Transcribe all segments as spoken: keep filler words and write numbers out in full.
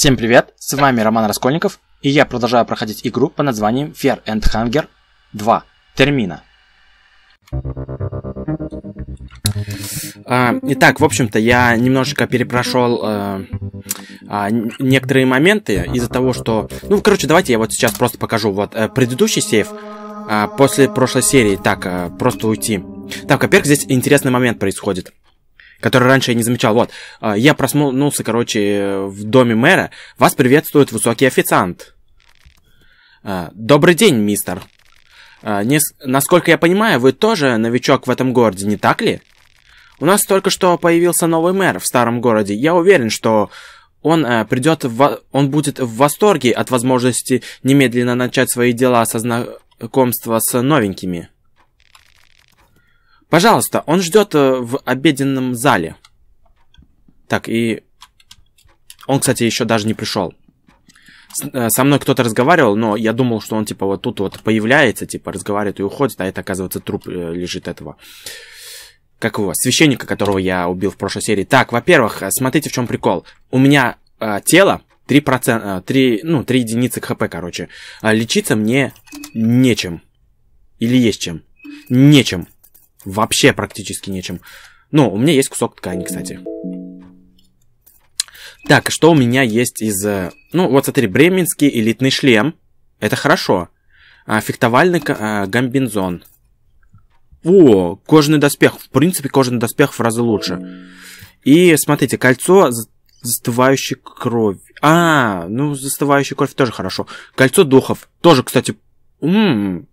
Всем привет, с вами Роман Раскольников, и я продолжаю проходить игру под названием Fair and Hunger два. Термина. Итак, в общем-то, я немножечко перепрошел э, э, некоторые моменты из-за того, что... Ну, короче, давайте я вот сейчас просто покажу. Вот э, предыдущий сейв э, после прошлой серии. Так, э, просто уйти. Так, во-первых, здесь интересный момент происходит, который раньше я не замечал. Вот, э, я проснулся, короче, в доме мэра. Вас приветствует высокий официант. Э, Добрый день, мистер. Э, не, насколько я понимаю, вы тоже новичок в этом городе, не так ли? У нас только что появился новый мэр в старом городе. Я уверен, что он э, придет, в, он будет в восторге от возможности немедленно начать свои дела со знакомства с новенькими. Пожалуйста, он ждет в обеденном зале. Так, и он, кстати, еще даже не пришел. С, э, со мной кто-то разговаривал, но я думал, что он типа вот тут вот появляется, типа разговаривает и уходит, а это, оказывается, труп э, лежит этого. Как его? Священника, которого я убил в прошлой серии. Так, во-первых, смотрите, в чем прикол. У меня э, тело три процента, э, три, ну, три единицы хп, короче. Э, лечиться мне нечем. Или есть чем? Нечем. Вообще практически нечем. Ну, у меня есть кусок ткани, кстати. Так, что у меня есть из... Э, ну, вот смотри, бременский элитный шлем. Это хорошо. Э, фехтовальный э, гамбинзон. О, кожаный доспех. В принципе, кожаный доспех в разы лучше. И, смотрите, кольцо застывающей крови. А, ну, застывающая кровь тоже хорошо. Кольцо духов. Тоже, кстати... М-м-м.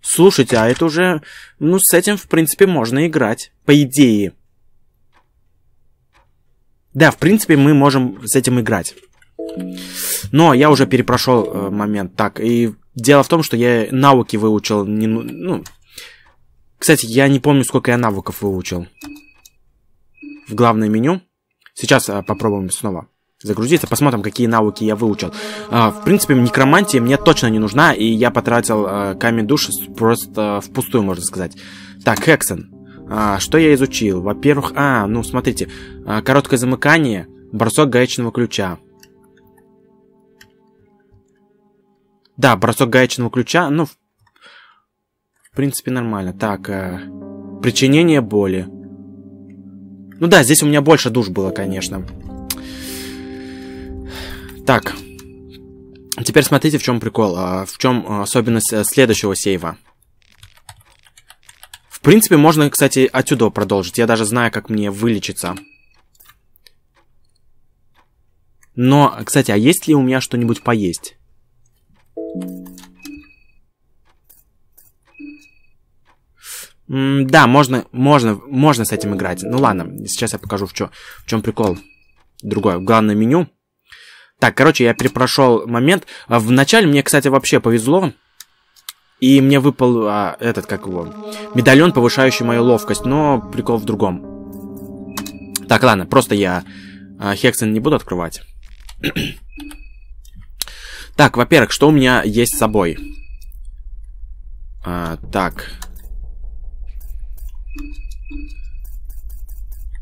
Слушайте, а это уже... Ну, с этим, в принципе, можно играть. По идее. Да, в принципе, мы можем с этим играть. Но я уже перепрошел э, момент. Так, и дело в том, что я навыки выучил... Не, ну... Кстати, я не помню, сколько я навыков выучил. В главное меню. Сейчас э, попробуем снова загрузиться. Посмотрим, какие навыки я выучил. Э, в принципе, некромантия мне точно не нужна. И я потратил э, камень-душ просто э, впустую, можно сказать. Так, Hexen. Э, что я изучил? Во-первых... А, ну, смотрите. Э, короткое замыкание. Бросок гаечного ключа. Да, бросок гаечного ключа. Ну, в В принципе, нормально. Так, э, причинение боли. Ну да, здесь у меня больше душ было, конечно. Так. Теперь смотрите, в чем прикол. Э, в чем особенность следующего сейва. В принципе, можно, кстати, отсюда продолжить. Я даже знаю, как мне вылечиться. Но, кстати, а есть ли у меня что-нибудь поесть? Да, можно, можно, можно с этим играть. Ну ладно, сейчас я покажу, в чем в чем прикол. Другое, в главном меню. Так, короче, я перепрошел момент. Вначале мне, кстати, вообще повезло. И мне выпал а, этот, как его, медальон, повышающий мою ловкость. Но прикол в другом. Так, ладно, просто я а, Hexen не буду открывать. Так, во-первых, что у меня есть с собой? А, так...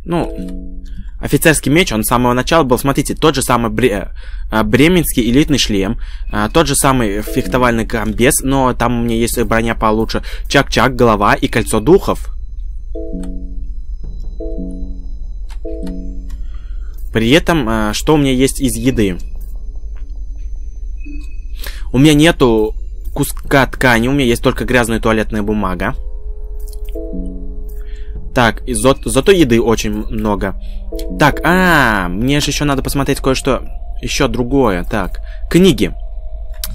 Ну, офицерский меч, он с самого начала был. Смотрите, тот же самый бре... бременский элитный шлем, тот же самый фехтовальный комбез, но там у меня есть броня получше. Чак-чак, голова и кольцо духов. При этом, что у меня есть из еды? У меня нету куска ткани, у меня есть только грязная туалетная бумага. Так, и за, зато еды очень много. Так, а, мне же еще надо посмотреть кое-что еще другое. Так, книги.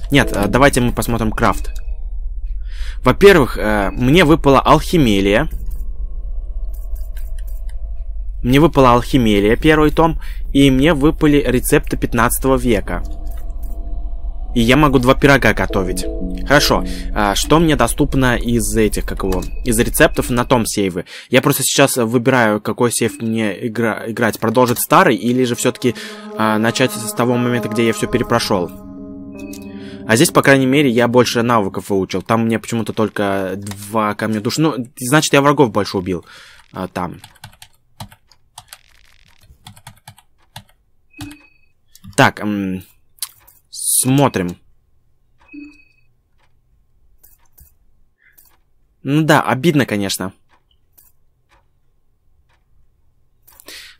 Нет, давайте мы посмотрим крафт. Во-первых, мне выпала алхимелия. Мне выпала алхимелия, первый том. И мне выпали рецепты пятнадцатого века. И я могу два пирога готовить. Хорошо. А, что мне доступно из этих, как его, из рецептов на том сейвы? Я просто сейчас выбираю, какой сейв мне игра играть. Продолжить старый или же все-таки а, начать с того момента, где я все перепрошел. А здесь, по крайней мере, я больше навыков выучил. Там мне почему-то только два камня души. Ну, значит, я врагов больше убил а, там. Так, эм, смотрим. Ну да, обидно, конечно.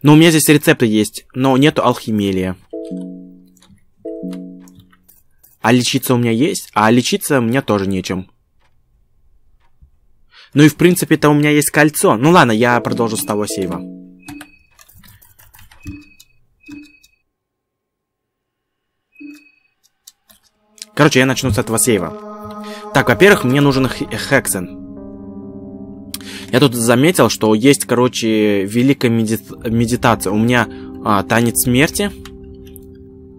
Но у меня здесь рецепты есть, но нету алхимелия. А лечиться у меня есть, а лечиться у меня тоже нечем. Ну и в принципе-то у меня есть кольцо. Ну ладно, я продолжу с того сейва. Короче, я начну с этого сейва. Так, во-первых, мне нужен Hexen. Я тут заметил, что есть, короче, Великая меди- Медитация. У меня а, Танец Смерти,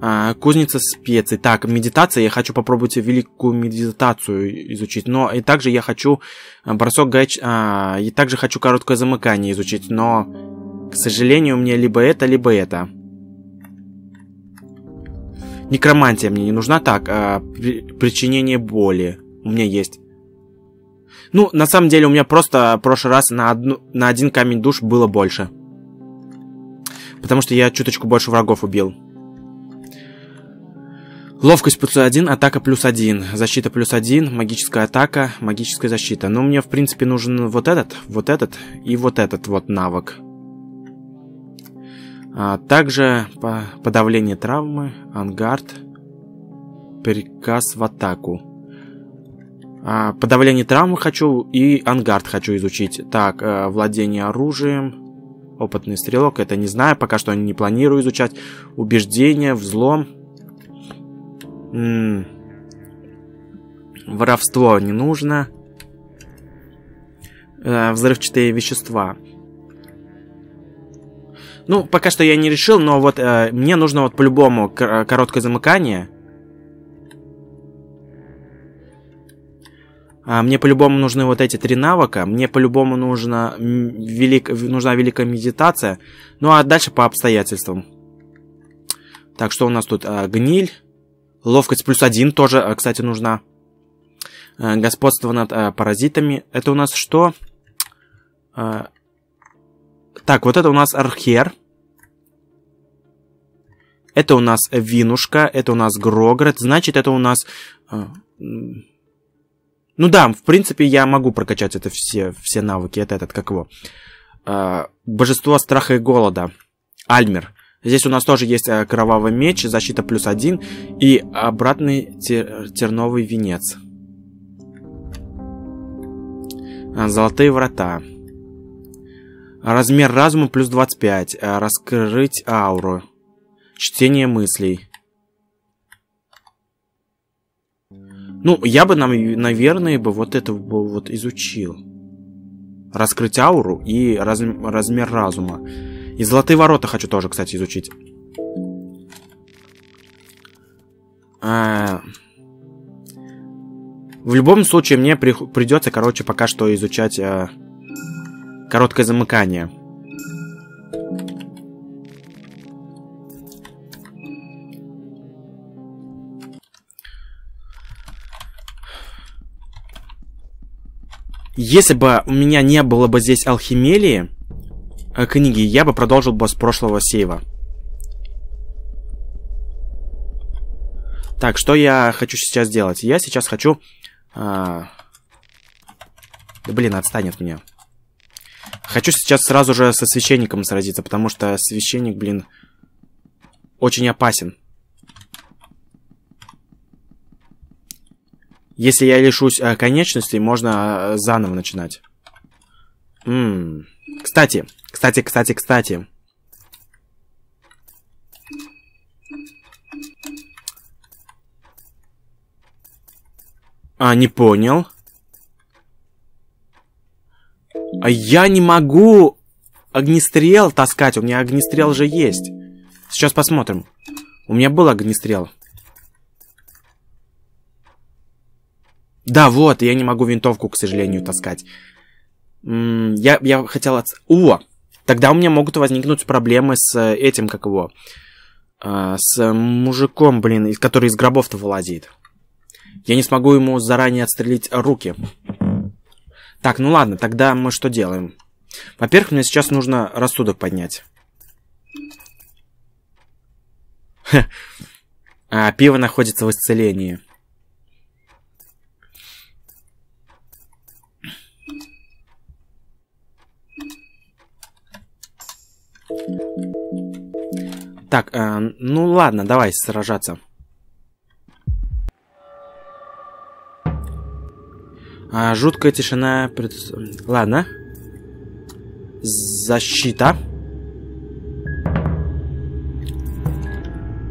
а, Кузница специй. Так, Медитация. Я хочу попробовать Великую Медитацию изучить. Но и также я хочу Бросок гаеч... А, и также хочу Короткое замыкание изучить. Но, к сожалению, мне либо это, либо это. Некромантия мне не нужна. Так, а, при... Причинение боли у меня есть. Ну, на самом деле, у меня просто в прошлый раз на, одну, на один камень-душ было больше. Потому что я чуточку больше врагов убил. Ловкость плюс один, атака плюс один, защита плюс один, магическая атака, магическая защита. Ну, мне, в принципе, нужен вот этот, вот этот и вот этот вот навык. А также по подавление травмы, ангард, приказ в атаку. Подавление травмы хочу и ангард хочу изучить. Так, владение оружием, опытный стрелок, это не знаю, пока что не планирую изучать. Убеждение, взлом. М-м. Воровство не нужно. Э-э, взрывчатые вещества. Ну, пока что я не решил, но вот э, мне нужно вот по-любому короткое замыкание. Мне по-любому нужны вот эти три навыка. Мне по-любому нужна, велик... нужна великая медитация. Ну, а дальше по обстоятельствам. Так, что у нас тут? Гниль. Ловкость плюс один тоже, кстати, нужна. Господство над паразитами. Это у нас что? Так, вот это у нас архер. Это у нас винушка. Это у нас грогрет. Значит, это у нас... Ну да, в принципе, я могу прокачать это все, все навыки. Это этот, как его? Э, Божество страха и голода. Альмер. Здесь у нас тоже есть э, кровавый меч, защита плюс один и обратный тер терновый венец. Э, золотые врата. Размер разума плюс двадцать пять. Э, раскрыть ауру. Чтение мыслей. Ну, я бы, наверное, бы вот это бы вот изучил. Раскрыть ауру и раз, размер разума. И золотые ворота хочу тоже, кстати, изучить. А... В любом случае, мне при... придется, короче, пока что изучать а... короткое замыкание. Если бы у меня не было бы здесь алхимелии, книги, я бы продолжил бы с прошлого сейва. Так, что я хочу сейчас делать? Я сейчас хочу... А... Да, блин, отстань от меня. Хочу сейчас сразу же со священником сразиться, потому что священник, блин, очень опасен. Если я лишусь э, конечностей, можно э, заново начинать. М-м. Кстати, кстати, кстати, кстати. А, не понял. А я не могу огнестрел таскать. У меня огнестрел же есть. Сейчас посмотрим. У меня был огнестрел. Да, вот, я не могу винтовку, к сожалению, таскать. Я, я хотел... От... О! Тогда у меня могут возникнуть проблемы с этим, как его... С мужиком, блин, который из гробов-то вылазит. Я не смогу ему заранее отстрелить руки. Так, ну ладно, тогда мы что делаем? Во-первых, мне сейчас нужно рассудок поднять. А пиво находится в исцелении. Так, э, ну ладно, давай сражаться. А, жуткая тишина... Пред... Ладно. Защита.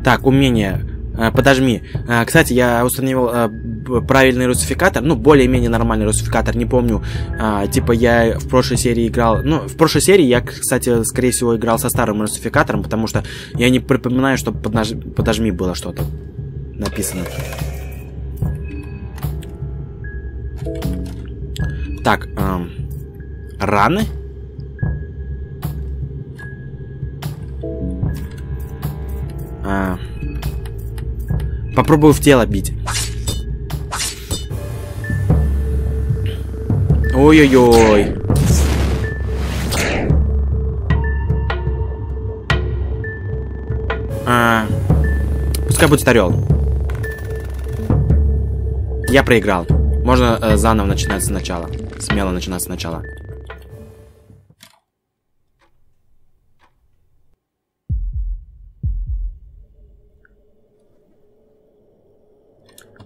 Так, умение. А, подожми. А, кстати, я установил а, правильный русификатор. Ну, более-менее нормальный русификатор. Не помню. А, типа я в прошлой серии играл... Ну, в прошлой серии я, кстати, скорее всего, играл со старым русификатором, потому что я не припоминаю, что поднаж... подожми было что-то написано. Так, эм, раны. А, попробую в тело бить. Ой-ой-ой. А, пускай будет орел. Я проиграл. Можно э, заново начинать сначала. Смело начинать сначала.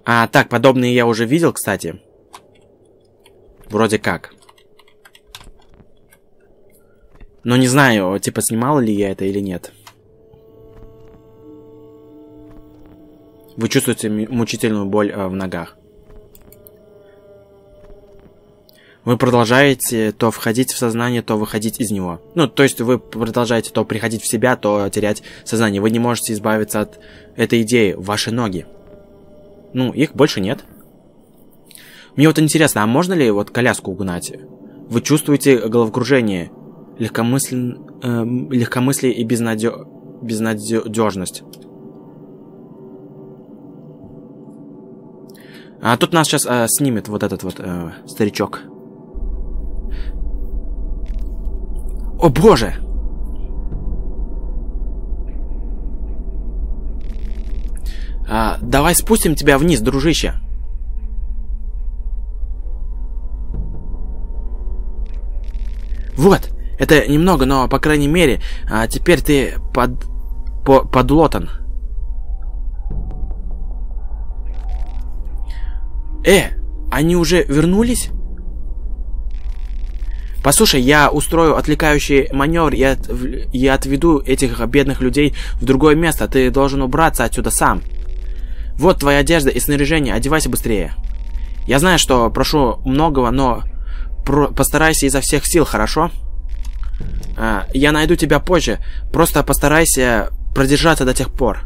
А, так, подобные я уже видел, кстати. Вроде как. Но не знаю, типа, снимал ли я это или нет. Вы чувствуете мучительную боль э, в ногах. Вы продолжаете то входить в сознание, то выходить из него. Ну, то есть вы продолжаете то приходить в себя, то терять сознание. Вы не можете избавиться от этой идеи. Ваши ноги. Ну, их больше нет. Мне вот интересно, а можно ли вот коляску угнать? Вы чувствуете головокружение, легкомыслен... э, легкомыслие и безнадё... безнадежность. А тут нас сейчас э, снимет вот этот вот э, старичок. О боже! А, давай спустим тебя вниз, дружище. Вот, это немного, но по крайней мере, а теперь ты под по, подлатан. Э, они уже вернулись? Послушай, я устрою отвлекающий маневр и, от... и отведу этих бедных людей в другое место. Ты должен убраться отсюда сам. Вот твоя одежда и снаряжение. Одевайся быстрее. Я знаю, что прошу многого, но про... постарайся изо всех сил, хорошо? А, я найду тебя позже. Просто постарайся продержаться до тех пор.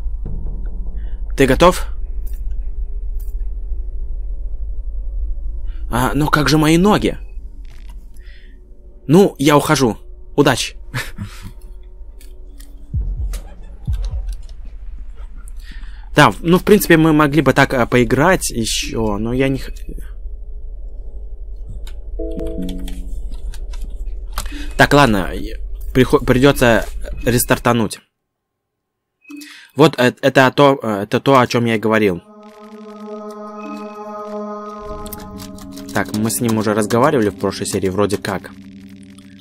Ты готов? А, но как же мои ноги? Ну, я ухожу. Удачи. Да, ну, в принципе, мы могли бы так а, поиграть еще, но я не... Так, ладно, приход... придется рестартануть. Вот это то, это то, о чем я и говорил. Так, мы с ним уже разговаривали в прошлой серии, вроде как.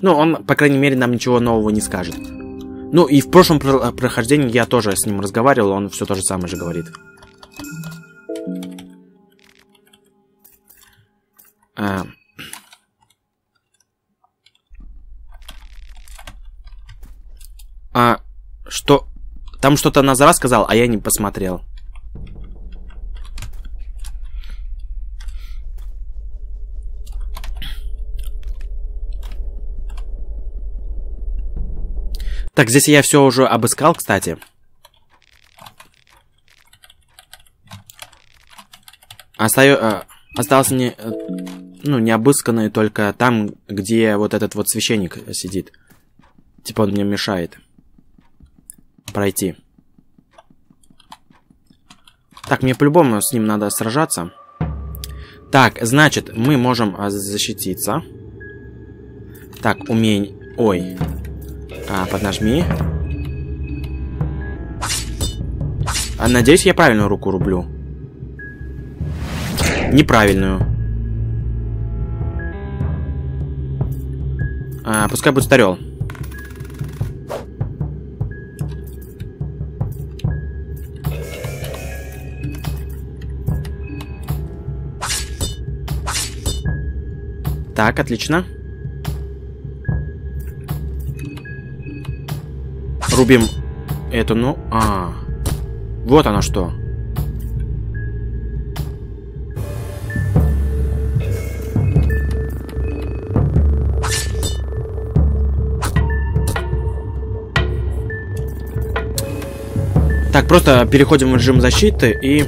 Ну, он, по крайней мере, нам ничего нового не скажет. Ну, и в прошлом про прохождении я тоже с ним разговаривал, он все то же самое же говорит. А... а... Что? Там что-то Назра сказал, а я не посмотрел. Так, здесь я все уже обыскал, кстати. Остаю, э, остался не, э, ну, не обысканный только там, где вот этот вот священник сидит. Типа он мне мешает пройти. Так, мне по-любому с ним надо сражаться. Так, значит, мы можем защититься. Так, умень... Ой... А, поднажми. А надеюсь, я правильную руку рублю. Неправильную. А, пускай будет старел. Так, отлично. Рубим эту, ну... А, вот оно что. Так, просто переходим в режим защиты и...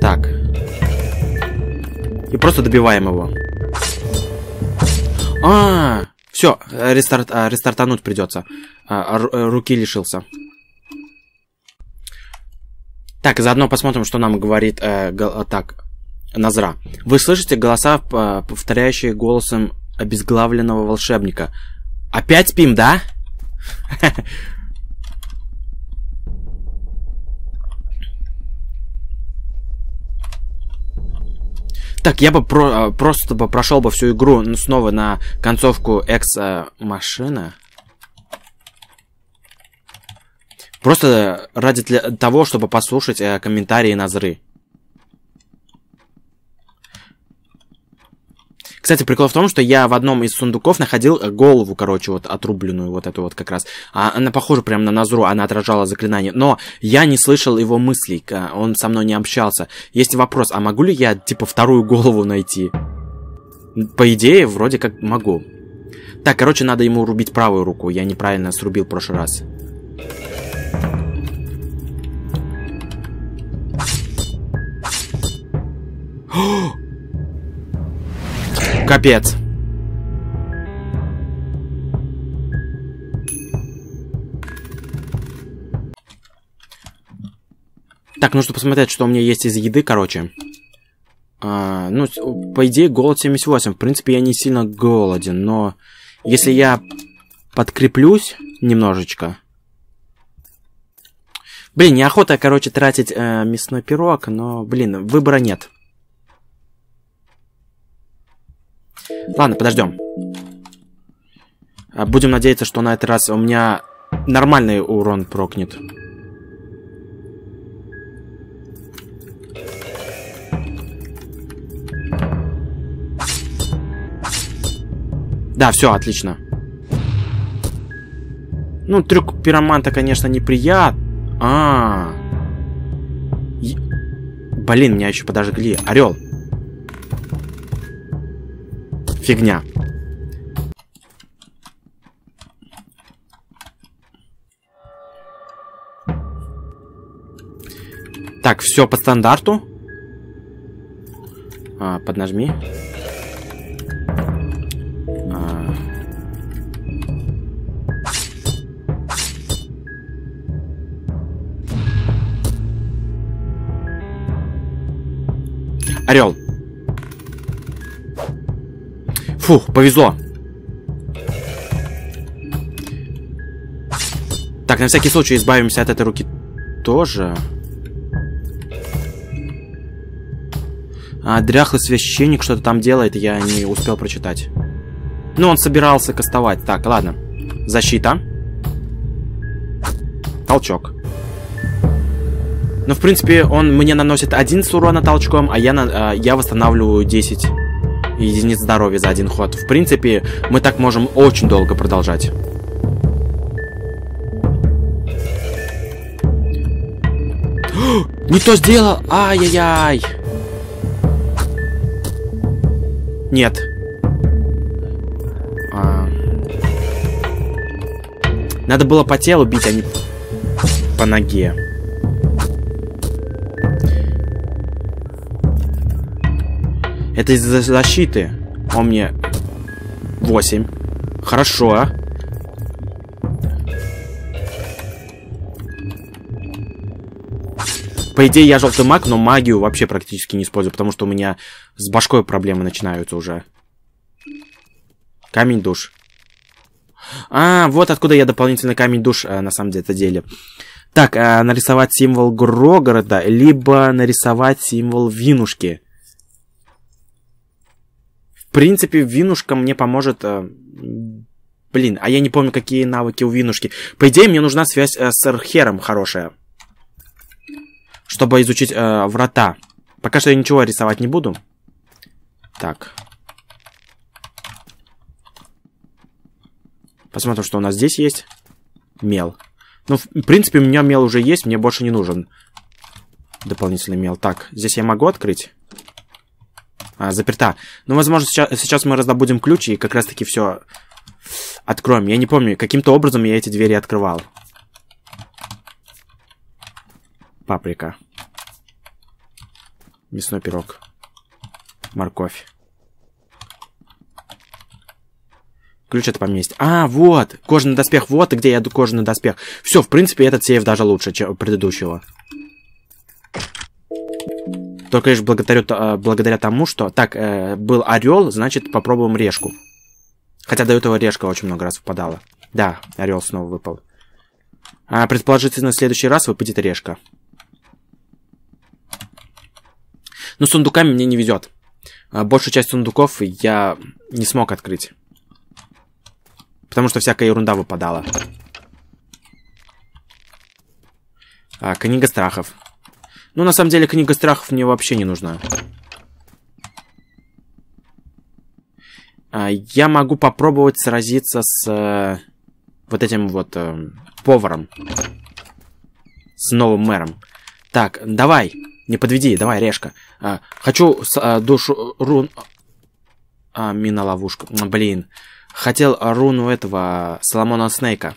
Так. И просто добиваем его. А, -а, -а. Все, рестарт, а, рестартануть придется. А, руки лишился. Так, заодно посмотрим, что нам говорит э, го, так, Назра. Вы слышите голоса, повторяющие голосом обезглавленного волшебника. Опять спим, да? Так, я бы про просто бы прошел бы всю игру, ну, снова на концовку экс-машина. Просто ради того, чтобы послушать э, комментарии Назры. Кстати, прикол в том, что я в одном из сундуков находил голову, короче, вот отрубленную, вот эту вот как раз. А, она похожа прям на Назру, она отражала заклинание. Но я не слышал его мыслей, он со мной не общался. Есть вопрос, а могу ли я, типа, вторую голову найти? По идее, вроде как могу. Так, короче, надо ему рубить правую руку, я неправильно срубил в прошлый раз. Капец. Так, нужно посмотреть, что у меня есть из еды, короче. А, ну, по идее, голод семьдесят восемь. В принципе, я не сильно голоден, но... Если я подкреплюсь немножечко... Блин, неохота, короче, тратить э, мясной пирог, но, блин, выбора нет. Ладно, подождем. Будем надеяться, что на этот раз у меня нормальный урон прокнет. Да, все, отлично. Ну, трюк пироманта, конечно, неприятный. А, -а, -а. Е... Блин, меня еще подожгли. Орел. Фигня. Так, все по стандарту. А, поднажми. А... Орел. Фух, повезло. Так, на всякий случай избавимся от этой руки тоже. А, дряхлый священник что-то там делает, я не успел прочитать. Ну, он собирался кастовать. Так, ладно. Защита. Толчок. Ну, в принципе, он мне наносит одиннадцать урона толчком, а я, на, я восстанавливаю десять. Единиц здоровья за один ход. В принципе, мы так можем очень долго продолжать. Не то сделал! Ай-яй-яй! Нет. А... Надо было по телу бить, а не по ноге. Это из-за защиты. Он мне... восемь. Хорошо. По идее, я желтый маг, но магию вообще практически не использую, потому что у меня с башкой проблемы начинаются уже. Камень-душ. А, вот откуда я дополнительный камень-душ, на самом деле, это деле. Так, а нарисовать символ Грогорода, либо нарисовать символ Винушки. В принципе, Винушка мне поможет... Блин, а я не помню, какие навыки у Винушки. По идее, мне нужна связь э, с Эрхером хорошая. Чтобы изучить э, врата. Пока что я ничего рисовать не буду. Так. Посмотрим, что у нас здесь есть. Мел. Ну, в принципе, у меня мел уже есть, мне больше не нужен дополнительный мел. Так, здесь я могу открыть? А, заперта. Ну, возможно, сейчас, сейчас мы раздобудем ключи и как раз-таки все... Откроем. Я не помню, каким-то образом я эти двери открывал. Паприка. Мясной пирог. Морковь. Ключ от поместья. А, вот! Кожаный доспех. Вот и где я кожаный доспех. Все, в принципе, этот сейф даже лучше, чем предыдущего. Только лишь благодарю, благодаря тому, что... Так, был орел, значит, попробуем решку. Хотя до этого решка очень много раз выпадала. Да, орел снова выпал. А предположительно, в следующий раз выпадет решка. Но сундуками мне не везет. Большую часть сундуков я не смог открыть. Потому что всякая ерунда выпадала. А, книга страхов. Ну, на самом деле, книга страхов мне вообще не нужна. Я могу попробовать сразиться с э, вот этим вот э, поваром. С новым мэром. Так, давай. Не подведи, давай, решка. А, хочу с, а, душу рун... А, мина ловушка. Блин. Хотел руну этого Соломона Снейка.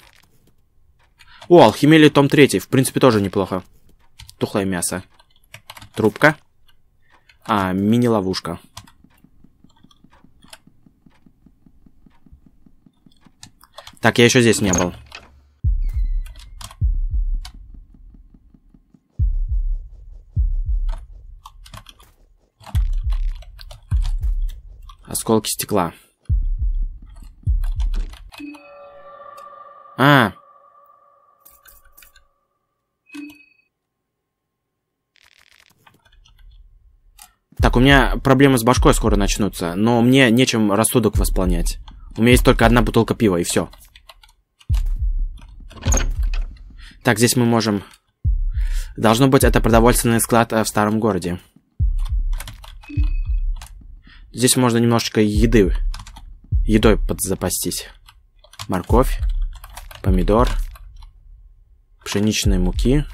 О, алхимия том третий. В принципе, тоже неплохо. Тухлое мясо. Трубка. А, мини-ловушка. Так, я еще здесь не был. Осколки стекла. А. Так, у меня проблемы с башкой скоро начнутся, но мне нечем рассудок восполнять. У меня есть только одна бутылка пива, и все. Так, здесь мы можем... Должно быть, это продовольственный склад в старом городе. Здесь можно немножечко еды. Едой подзапастись. Морковь. Помидор. Пшеничной муки.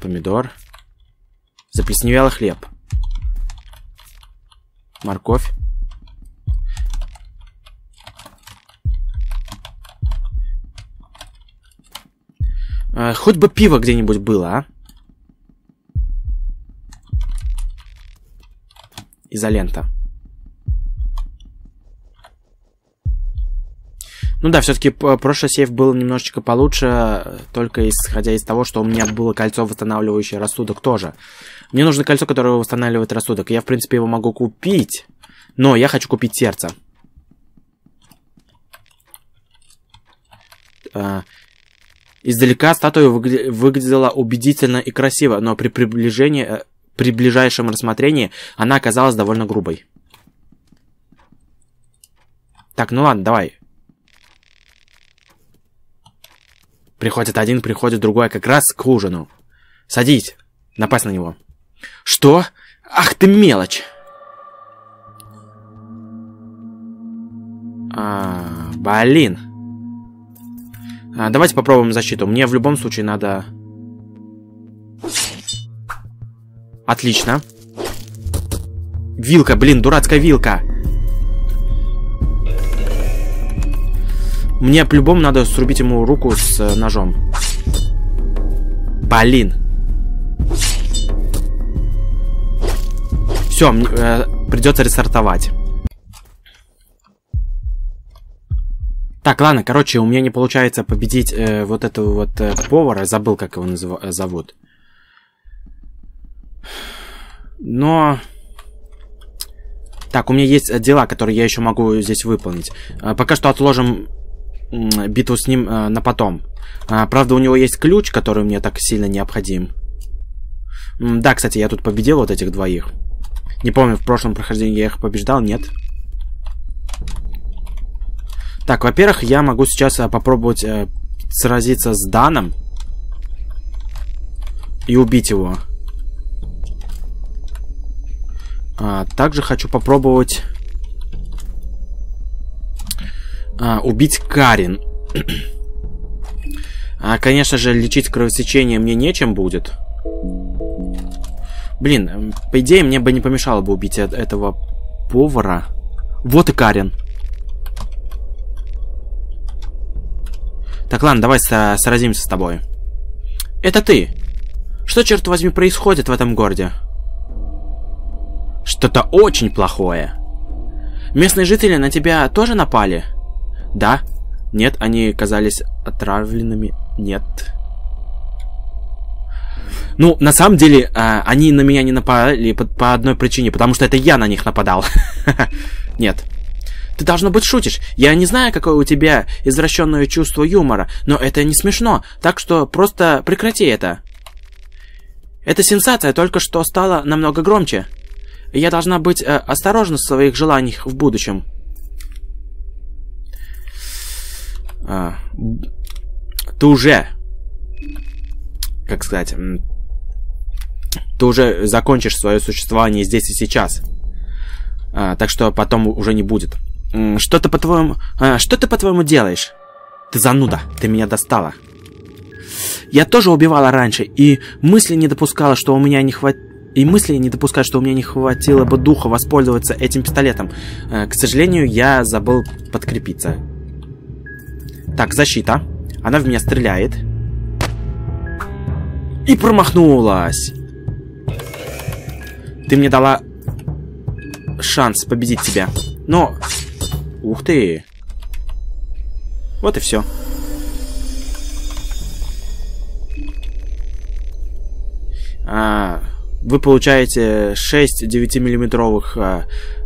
Помидор. Заплесневелый хлеб. Морковь. Хоть бы пиво где-нибудь было, а? Изолента. Ну да, все-таки прошлый сейф был немножечко получше, только исходя из того, что у меня было кольцо, восстанавливающее рассудок тоже. Мне нужно кольцо, которое восстанавливает рассудок. Я, в принципе, его могу купить, но я хочу купить сердце. А... Издалека статуя выгля- выглядела убедительно и красиво, но при приближении, э, при ближайшем рассмотрении она оказалась довольно грубой. Так, ну ладно, давай. Приходит один, приходит другой, как раз к ужину. Садись, напасть на него. Что? Ах ты мелочь! А, блин. Давайте попробуем защиту. Мне в любом случае надо... Отлично. Вилка, блин, дурацкая вилка. Мне по-любому надо срубить ему руку с ножом. Блин. Все, мне э, придется ресортовать. Так, ладно, короче, у меня не получается победить э, вот этого вот э, повара. Забыл, как его назов... зовут. Но... Так, у меня есть дела, которые я еще могу здесь выполнить. Э, пока что отложим битву с ним э, на потом. А, правда, у него есть ключ, который мне так сильно необходим. М да, кстати, я тут победил вот этих двоих. Не помню, в прошлом прохождении я их побеждал, нет. Так, во-первых, я могу сейчас э, попробовать э, сразиться с Даном. И убить его. А, также хочу попробовать... А, убить Карин. А, конечно же, лечить кровотечение мне нечем будет. Блин, по идее, мне бы не помешало бы убить этого повара. Вот и Карин. Так, ладно, давай сразимся с тобой. Это ты. Что, черт возьми, происходит в этом городе? Что-то очень плохое. Местные жители на тебя тоже напали? Да? Нет, они казались отравленными. Нет. Ну, на самом деле, э, они на меня не напали по, по одной причине, потому что это я на них нападал. Нет. Ты, должно быть, шутишь. Я не знаю, какое у тебя извращенное чувство юмора, но это не смешно, так что просто прекрати это. Эта сенсация только что стала намного громче. Я должна быть э, осторожна в своих желаниях в будущем. А, ты уже, как сказать, ты уже закончишь свое существование здесь и сейчас, а, так что потом уже не будет. Что ты по-твоему, а, что ты по-твоему делаешь? Ты зануда, ты меня достала. Я тоже убивала раньше и мысли не допускала, что у меня не хватит. И мысли не допускать, что у меня не хватило бы духа воспользоваться этим пистолетом. А, к сожалению, я забыл подкрепиться. Так, защита. Она в меня стреляет. И промахнулась. Ты мне дала шанс победить тебя. Но... Ух ты. Вот и все. А, вы получаете шесть девятимиллиметровых а,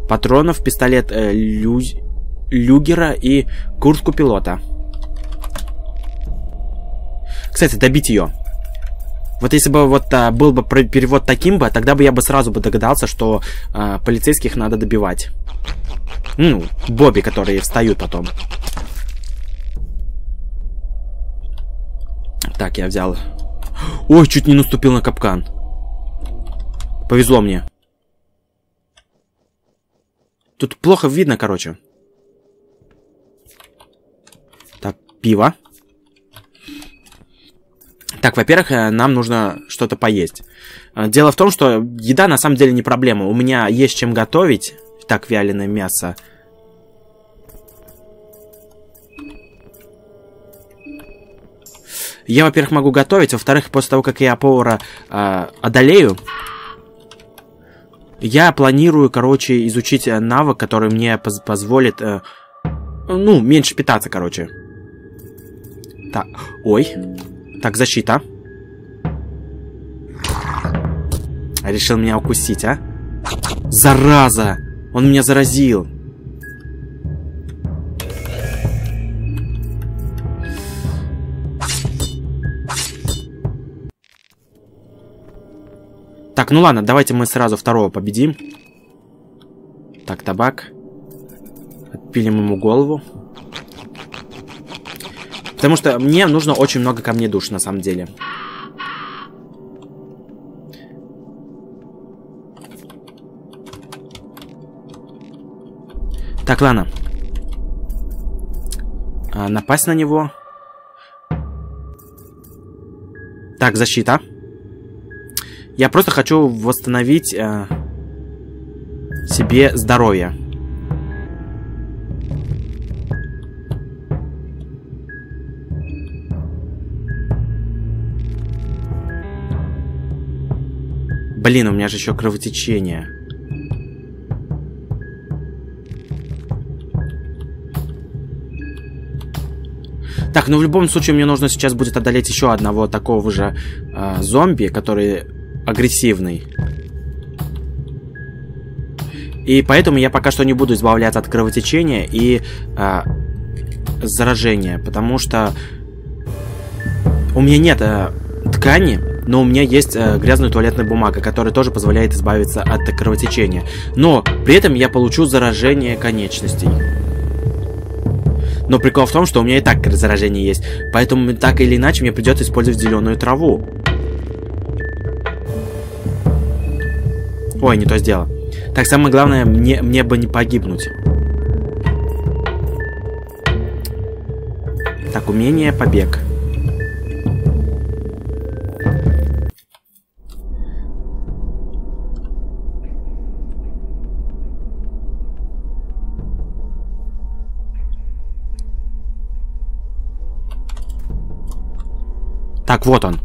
патронов, пистолет а, лю... Люгера и куртку пилота. Кстати, добить ее. Вот если бы вот а, был бы перевод таким бы, тогда бы я бы сразу бы догадался, что а, полицейских надо добивать. Ну, бобби, которые встают потом. Так, я взял. Ой, чуть не наступил на капкан. Повезло мне. Тут плохо видно, короче. Так, пиво. Так, во-первых, нам нужно что-то поесть. Дело в том, что еда на самом деле не проблема. У меня есть чем готовить. Так, вяленое мясо. Я, во-первых, могу готовить. Во-вторых, после того, как я повара э, одолею, я планирую, короче, изучить навык, который мне поз позволит, э, ну, меньше питаться, короче. Так, ой... Так, защита. Решил меня укусить, а? Зараза! Он меня заразил. Так, ну ладно, давайте мы сразу второго победим. Так, табак. Отпилим ему голову. Потому что мне нужно очень много камней душ, на самом деле. Так, ладно. А, напасть на него. Так, защита. Я просто хочу восстановить а, себе здоровье. Блин, у меня же еще кровотечение. Так, ну в любом случае мне нужно сейчас будет одолеть еще одного такого же э, зомби, который агрессивный. И поэтому я пока что не буду избавляться от кровотечения и э, заражения, потому что у меня нет э, ткани, но у меня есть э, грязная туалетная бумага, которая тоже позволяет избавиться от кровотечения. Но при этом я получу заражение конечностей. Но прикол в том, что у меня и так заражение есть. Поэтому так или иначе мне придется использовать зеленую траву. Ой, не то сделал. Так, самое главное, мне, мне бы не погибнуть. Так, умение побег. Так, вот он.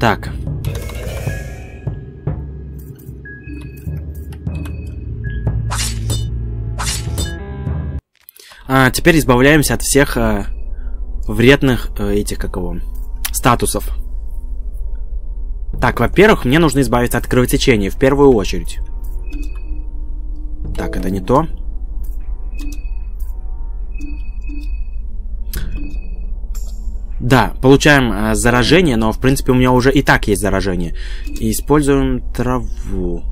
Так. А, теперь избавляемся от всех э, вредных э, этих, как его, статусов. Так, во-первых, мне нужно избавиться от кровотечения, в первую очередь. Так, это не то. Да, получаем э, заражение, но, в принципе, у меня уже и так есть заражение. И используем траву.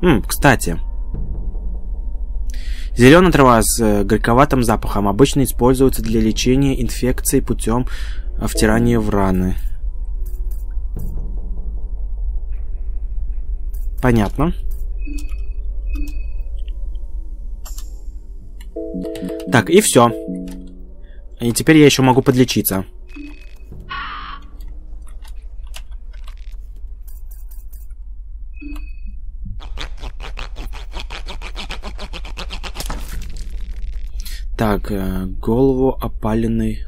М, кстати. Зеленая трава с э, горьковатым запахом обычно используется для лечения инфекций путем втирания в раны. Понятно. Так, и все. И теперь я еще могу подлечиться. Так, голову опаленной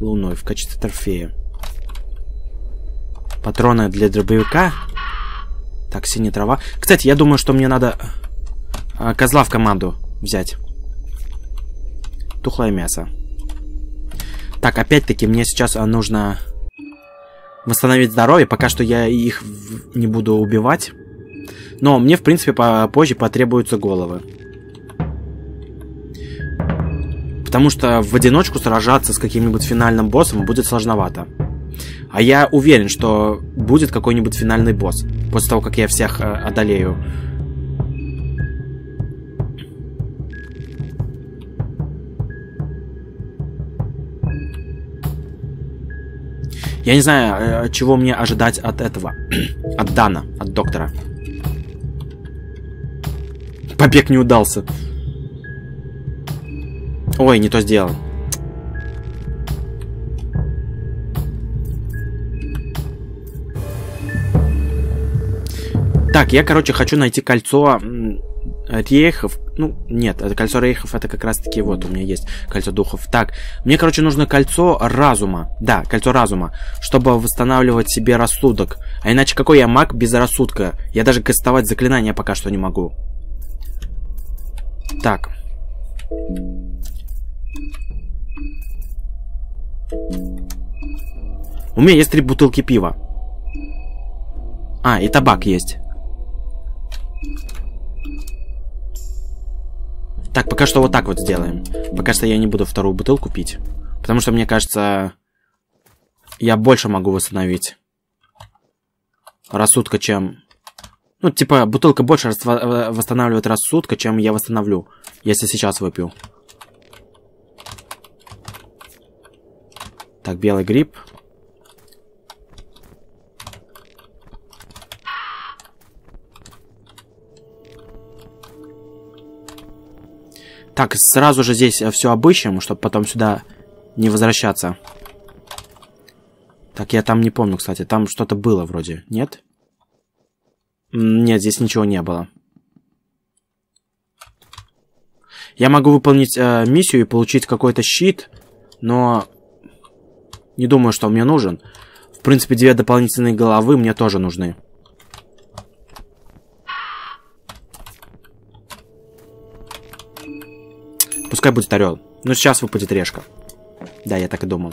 луной в качестве трофея. Патроны для дробовика. Так, синяя трава. Кстати, я думаю, что мне надо а, козла в команду взять. Тухлое мясо. Так, опять-таки, мне сейчас а, нужно восстановить здоровье. Пока что я их не буду убивать. Но мне, в принципе, позже потребуются головы. Потому что в одиночку сражаться с каким-нибудь финальным боссом будет сложновато. А я уверен, что будет какой-нибудь финальный босс. После того, как я всех э, одолею. Я не знаю, э, чего мне ожидать от этого. От Дана, от доктора. Побег не удался. Ой, не то сделал. Так, я, короче, хочу найти кольцо Рейхов. Ну, нет, это кольцо Рейхов, это как раз-таки вот у меня есть кольцо духов. Так, мне, короче, нужно кольцо разума. Да, кольцо разума, чтобы восстанавливать себе рассудок. А иначе какой я маг без рассудка? Я даже кастовать заклинания пока что не могу. Так. У меня есть три бутылки пива. А, и табак есть. Так, пока что вот так вот сделаем. Пока что я не буду вторую бутылку пить. Потому что, мне кажется, я больше могу восстановить рассудка, чем... Ну, типа, бутылка больше раство... восстанавливает рассудка, чем я восстановлю, если сейчас выпью. Так, белый гриб. Так, сразу же здесь все обыщем, чтобы потом сюда не возвращаться. Так, я там не помню, кстати. Там что-то было вроде, нет? Нет, здесь ничего не было. Я могу выполнить э, миссию и получить какой-то щит, но не думаю, что мне нужен. В принципе, две дополнительные головы мне тоже нужны. Пускай будет орел. Но сейчас выпадет решка. Да, я так и думал.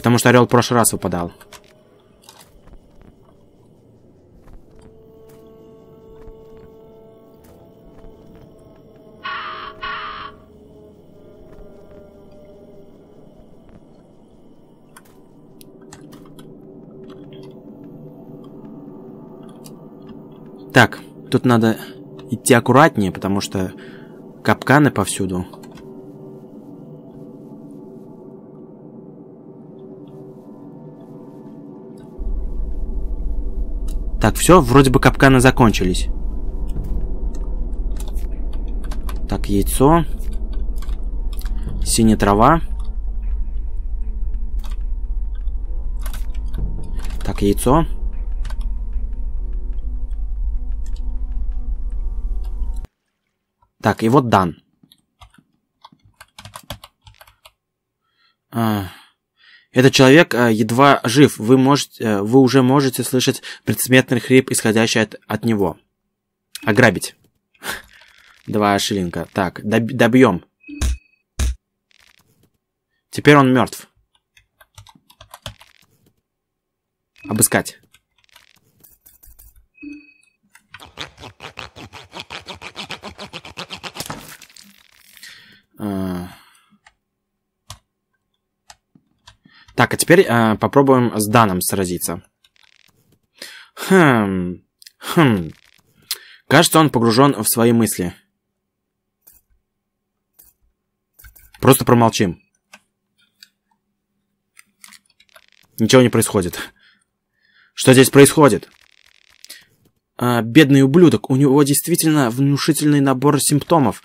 Потому что орел в прошлый раз выпадал. Так, тут надо идти аккуратнее, потому что капканы повсюду. Так, все, вроде бы капканы закончились. Так, яйцо. Синяя трава. Так, яйцо. Так, и вот дан. Этот человек едва жив. Вы, можете, вы уже можете слышать предсмертный хрип, исходящий от, от него. Ограбить. Два шиллинга. Так, доб, добьем. Теперь он мертв. Обыскать. Так, а теперь э, попробуем с данным сразиться. Хм, хм. Кажется, он погружен в свои мысли. Просто промолчим. Ничего не происходит. Что здесь происходит? А, бедный ублюдок. У него действительно внушительный набор симптомов.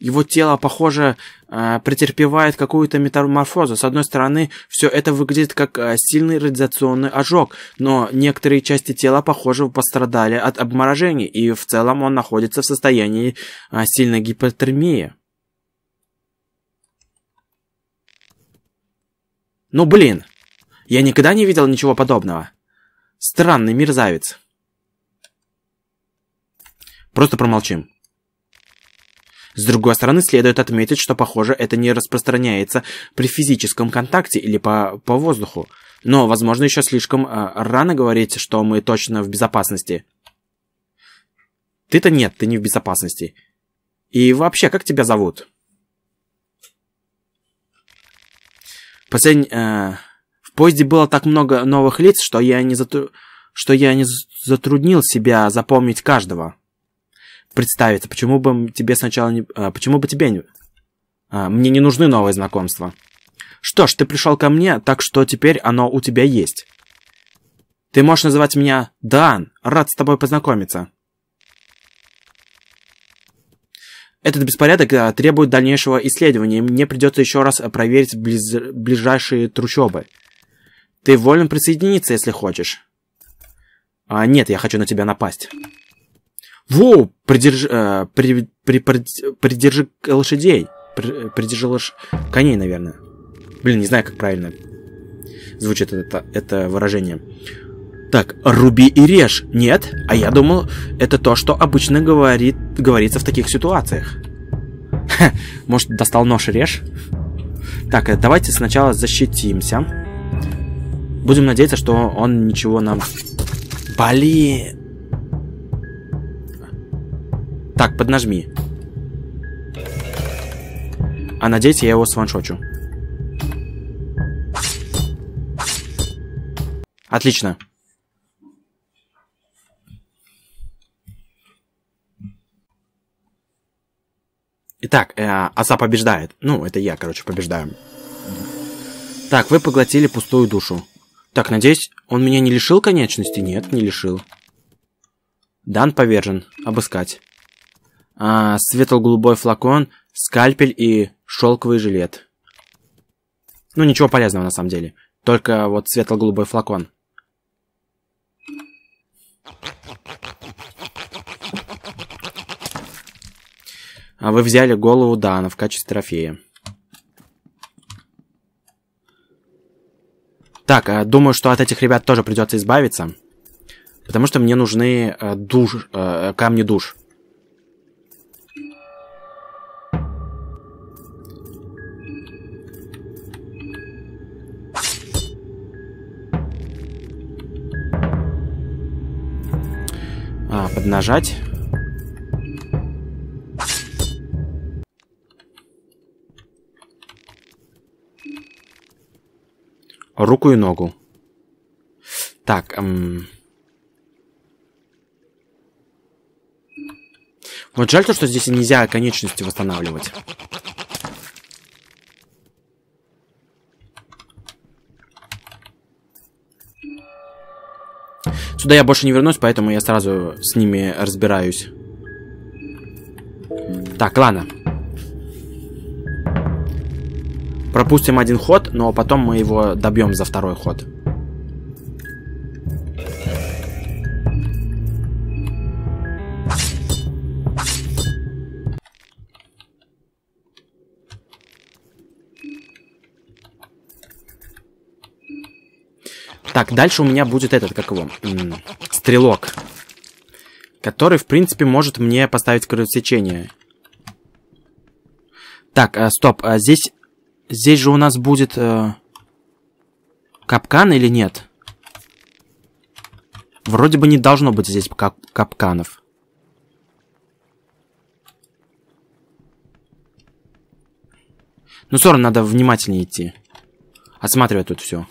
Его тело, похоже, претерпевает какую-то метаморфозу. С одной стороны, все это выглядит как сильный радиационный ожог, но некоторые части тела, похоже, пострадали от обморожений, и в целом он находится в состоянии сильной гипотермии. Ну, блин! Я никогда не видел ничего подобного. Странный мерзавец. Просто промолчим. С другой стороны, следует отметить, что, похоже, это не распространяется при физическом контакте или по, по воздуху. Но, возможно, еще слишком э, рано говорить, что мы точно в безопасности. Ты-то нет, ты не в безопасности. И вообще, как тебя зовут? Последний, э, в поезде было так много новых лиц, что я не, затру... что я не затруднил себя запомнить каждого. Представиться, почему бы тебе сначала не... А, почему бы тебе не... А, мне не нужны новые знакомства. Что ж, ты пришел ко мне, так что теперь оно у тебя есть. Ты можешь называть меня Дан. Рад с тобой познакомиться. Этот беспорядок а, требует дальнейшего исследования. Мне придется еще раз проверить близ... ближайшие трущобы. Ты волен присоединиться, если хочешь. А, нет, я хочу на тебя напасть. Воу, придержи, э, при, при, при, придержи лошадей. При, придержи лош... коней, наверное. Блин, не знаю, как правильно звучит это, это выражение. Так, руби и режь. Нет, а я думал, это то, что обычно говорит, говорится в таких ситуациях. Ха, может, достал нож и режь? Так, давайте сначала защитимся. Будем надеяться, что он ничего нам... Блин... Так, поднажми. А надеюсь, я его сваншочу. Отлично. Итак, э, оса побеждает. Ну, это я, короче, побеждаю. Так, вы поглотили пустую душу. Так, надеюсь, он меня не лишил конечности? Нет, не лишил. Дан повержен. Обыскать. А, светло-голубой флакон, скальпель и шелковый жилет. Ну, ничего полезного на самом деле. Только вот светло-голубой флакон. А вы взяли голову Дана в качестве трофея. Так, а, думаю, что от этих ребят тоже придется избавиться. Потому что мне нужны а, душ, а, камни душ. А, поднажать. Руку и ногу. Так. Эм... Вот жаль то, что здесь нельзя конечности восстанавливать. Сюда я больше не вернусь, поэтому я сразу с ними разбираюсь. Так, ладно. Пропустим один ход, но потом мы его добьем за второй ход. Так, дальше у меня будет этот, как его, стрелок, который, в принципе, может мне поставить кровотечение. Так, э, стоп, а здесь, здесь же у нас будет э, капкан или нет? Вроде бы не должно быть здесь кап капканов. Ну, все равно надо внимательнее идти, осматривать тут все.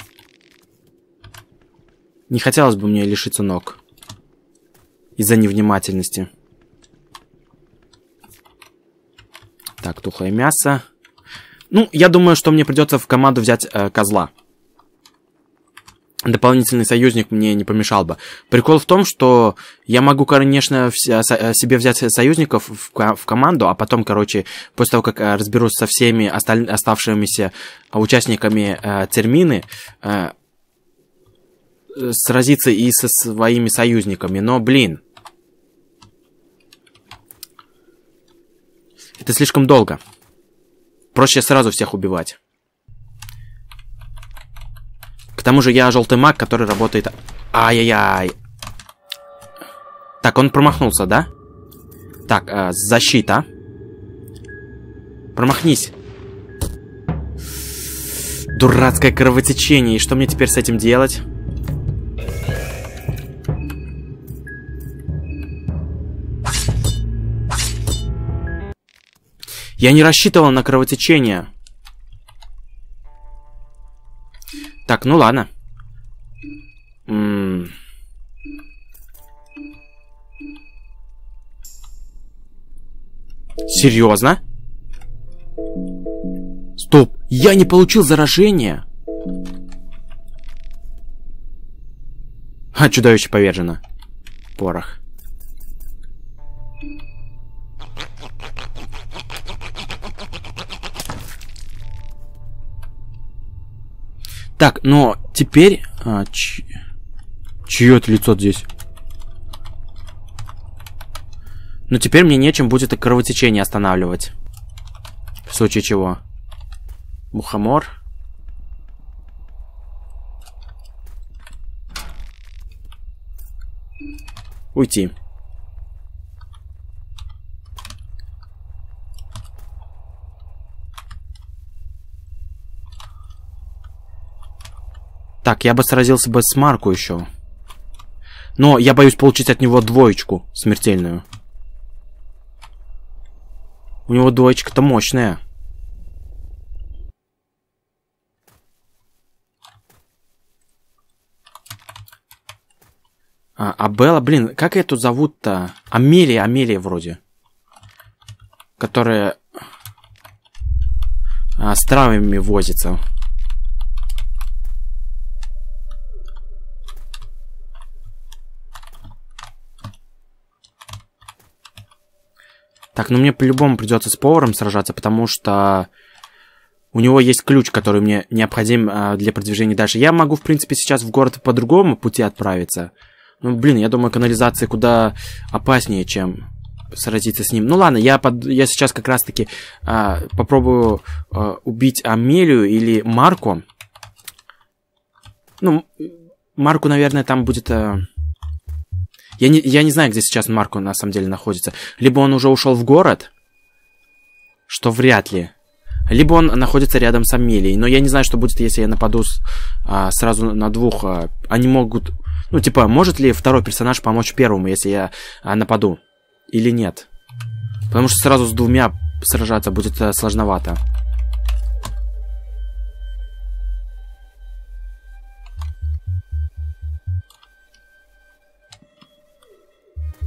Не хотелось бы мне лишиться ног из-за невнимательности. Так, тухлое мясо. Ну, я думаю, что мне придется в команду взять э, козла. Дополнительный союзник мне не помешал бы. Прикол в том, что я могу, конечно, в, со, себе взять союзников в, в команду, а потом, короче, после того, как разберусь со всеми осталь... оставшимися участниками э, термины, э, сразиться и со своими союзниками, но, блин. Это слишком долго. Проще сразу всех убивать. К тому же я желтый маг, который работает... Ай-яй-яй. Так, он промахнулся, да? Так, э, защита. Промахнись. Дурацкое кровотечение. И что мне теперь с этим делать? Я не рассчитывал на кровотечение. Так, ну ладно. М-м. Серьезно? Стоп, я не получил заражение. А, чудовище повержено. Порох. Так, но теперь... А, ч... Чье это лицо здесь? Но теперь мне нечем будет и кровотечение останавливать. В случае чего. Мухомор. Уйти. Так, я бы сразился бы с Марку еще. Но я боюсь получить от него двоечку смертельную. У него двоечка-то мощная. А, Абелла, блин, как ее тут зовут-то? Амелия, Амелия вроде. Которая а, с травами возится. Так, ну мне по-любому придется с поваром сражаться, потому что у него есть ключ, который мне необходим э, для продвижения дальше. Я могу, в принципе, сейчас в город по другому пути отправиться. Ну, блин, я думаю, канализация куда опаснее, чем сразиться с ним. Ну ладно, я, под... я сейчас как раз-таки э, попробую э, убить Амелию или Марку. Ну, Марку, наверное, там будет... Э... Я не, я не знаю, где сейчас Марко на самом деле находится. Либо он уже ушел в город, что вряд ли. Либо он находится рядом с Амелией. Но я не знаю, что будет, если я нападу с, а, сразу на двух. А, они могут Ну, типа, может ли второй персонаж помочь первому, если я нападу? Или нет? Потому что сразу с двумя сражаться будет сложновато.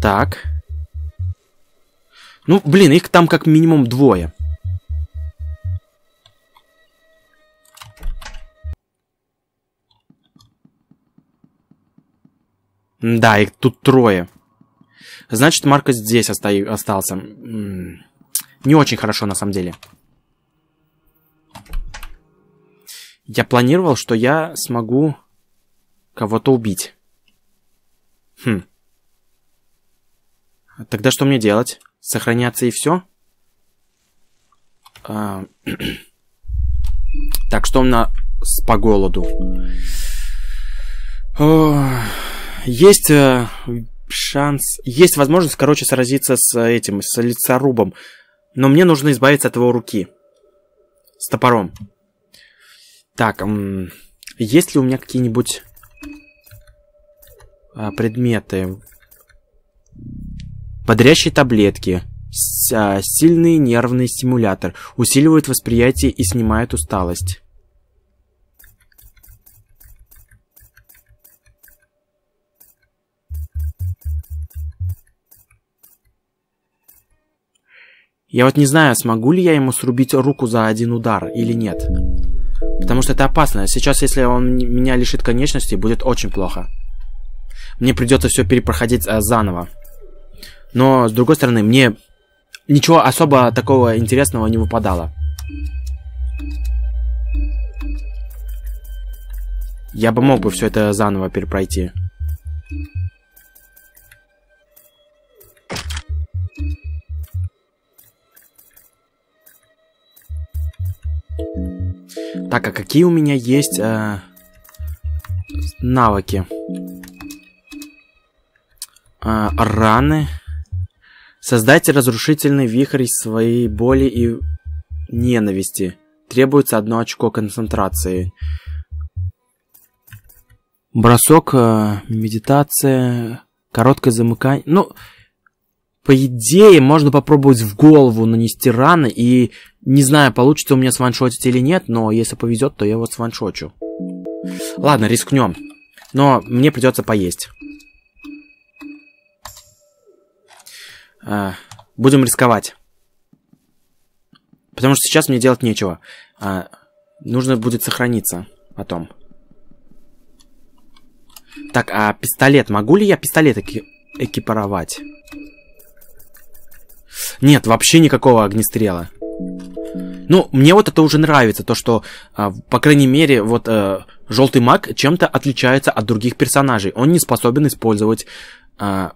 Так. Ну, блин, их там как минимум двое. Да, их тут трое. Значит, Марко здесь оста... остался. Не очень хорошо, на самом деле. Я планировал, что я смогу кого-то убить. Хм. Тогда что мне делать? Сохраняться и все? А... так, что у меня с... по голоду? О... Есть э, шанс... Есть возможность, короче, сразиться с этим, с лицарубом. Но мне нужно избавиться от его руки. С топором. Так, э, есть ли у меня какие-нибудь э, предметы? Бодрящие таблетки. С, э, сильный нервный стимулятор. Усиливает восприятие и снимает усталость. Я вот не знаю, смогу ли я ему срубить руку за один удар или нет. Потому что это опасно. Сейчас, если он меня лишит конечности, будет очень плохо. Мне придется все перепроходить а, заново. Но, с другой стороны, мне ничего особо такого интересного не выпадало. Я бы мог бы все это заново перепройти. Так, а какие у меня есть э, навыки? Э, раны. Создайте разрушительный вихрь из своей боли и ненависти. Требуется одно очко концентрации. Бросок, э, медитация, короткое замыкание. Ну, по идее, можно попробовать в голову нанести раны, и не знаю, получится у меня сваншотить или нет, но если повезет, то я его сваншочу. Ладно, рискнем. Но мне придется поесть. А, будем рисковать. Потому что сейчас мне делать нечего. А, нужно будет сохраниться потом. Так, а пистолет? Могу ли я пистолет эки- экипировать? Нет, вообще никакого огнестрела. Ну, мне вот это уже нравится, то что, а, по крайней мере, вот а, желтый маг чем-то отличается от других персонажей. Он не способен использовать а,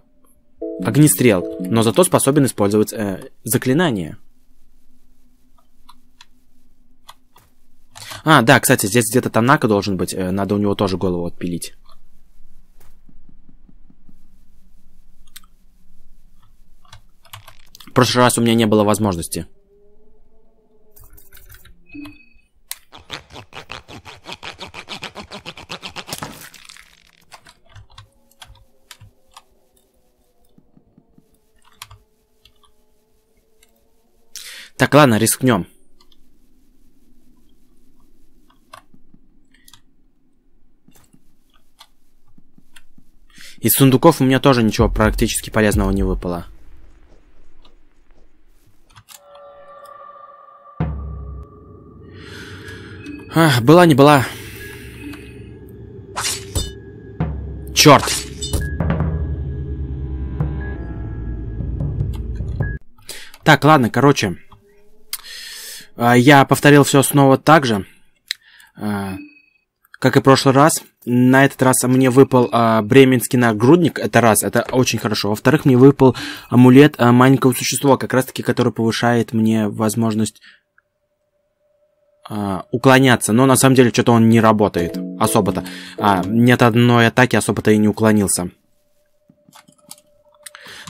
огнестрел, но зато способен использовать а, заклинания. А, да, кстати, здесь где-то Танака должен быть, надо у него тоже голову отпилить. В прошлый раз у меня не было возможности. Так, ладно, рискнем. Из сундуков у меня тоже ничего практически полезного не выпало. Ах, была не была. Черт! Так, ладно, короче. Я повторил все снова так же, как и в прошлый раз. На этот раз мне выпал бременский нагрудник. Это раз, это очень хорошо. Во-вторых, мне выпал амулет маленького существа, как раз таки, который повышает мне возможность уклоняться, но на самом деле что-то он не работает особо-то. А, нет одной атаки особо-то и не уклонился.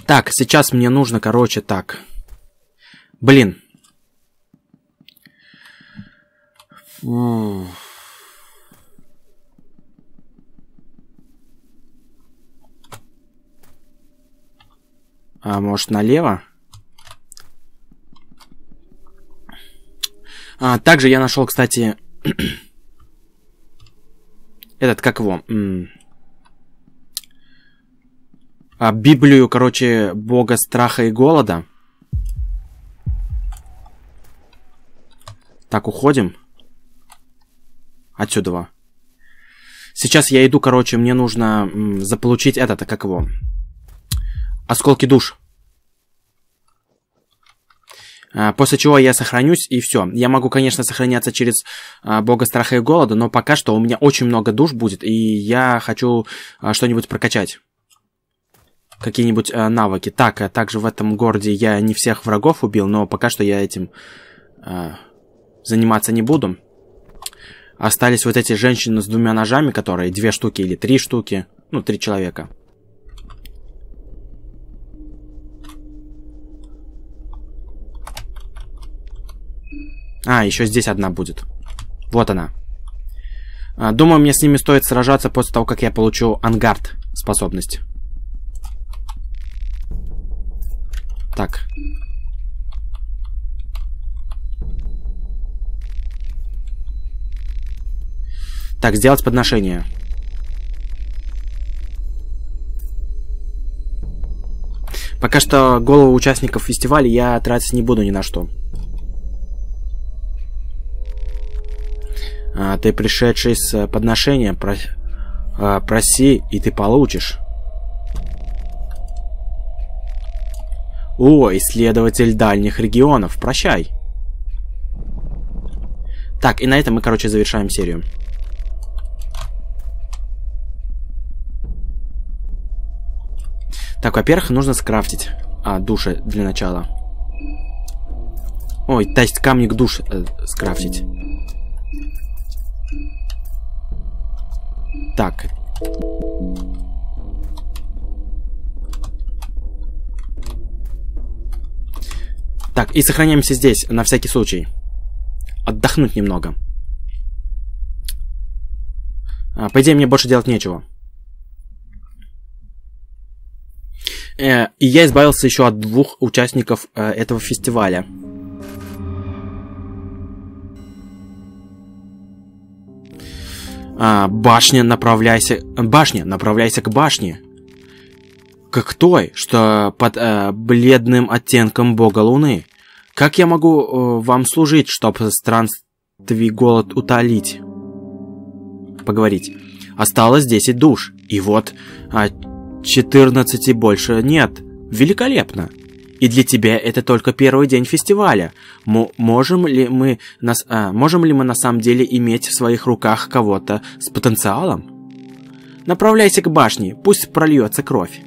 Так, сейчас мне нужно, короче, так. Блин. Фу. А может, налево? А, также я нашел, кстати, этот, как его, а, Библию, короче, бога страха и голода. Так, уходим. Отсюда. Сейчас я иду, короче, мне нужно м, заполучить этот, как его, осколки душ. А, после чего я сохранюсь, и все. Я могу, конечно, сохраняться через а, бога страха и голода, но пока что у меня очень много душ будет, и я хочу а, что-нибудь прокачать. Какие-нибудь а, навыки. Так, а также в этом городе я не всех врагов убил, но пока что я этим а, заниматься не буду. Остались вот эти женщины с двумя ножами, которые две штуки или три штуки. Ну, три человека. А, еще здесь одна будет. Вот она. Думаю, мне с ними стоит сражаться после того, как я получу ангард способность. Так. Так, сделать подношение. Пока что голову участников фестиваля я тратить не буду ни на что. А, ты пришедший с подношения, про... а, проси, и ты получишь. О, исследователь дальних регионов, прощай. Так, и на этом мы, короче, завершаем серию. Так, во-первых, нужно скрафтить а, души для начала. Ой, то есть камник душ э, скрафтить. Так. Так, и сохраняемся здесь, на всякий случай. Отдохнуть немного. А, по идее, мне больше делать нечего. И я избавился еще от двух участников э, этого фестиваля. А, башня, направляйся... Башня, направляйся к башне. Как той, что под э, бледным оттенком бога луны. Как я могу э, вам служить, чтоб странствий голод утолить? Поговорить. Осталось десять душ. И вот... Э, четырнадцати больше нет. Великолепно. И для тебя это только первый день фестиваля. М можем, ли мы нас, а, можем ли мы на самом деле иметь в своих руках кого-то с потенциалом? Направляйся к башне, пусть прольется кровь.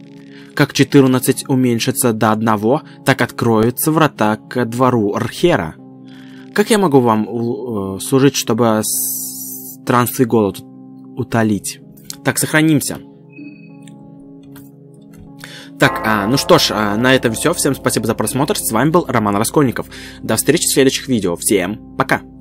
Как четырнадцать уменьшится до одного, так откроются врата к двору Архера. Как я могу вам э, служить, чтобы странствий голод утолить? Так, сохранимся. Так, а, ну что ж, а, на этом все. Всем спасибо за просмотр. С вами был Роман Раскольников. До встречи в следующих видео. Всем пока!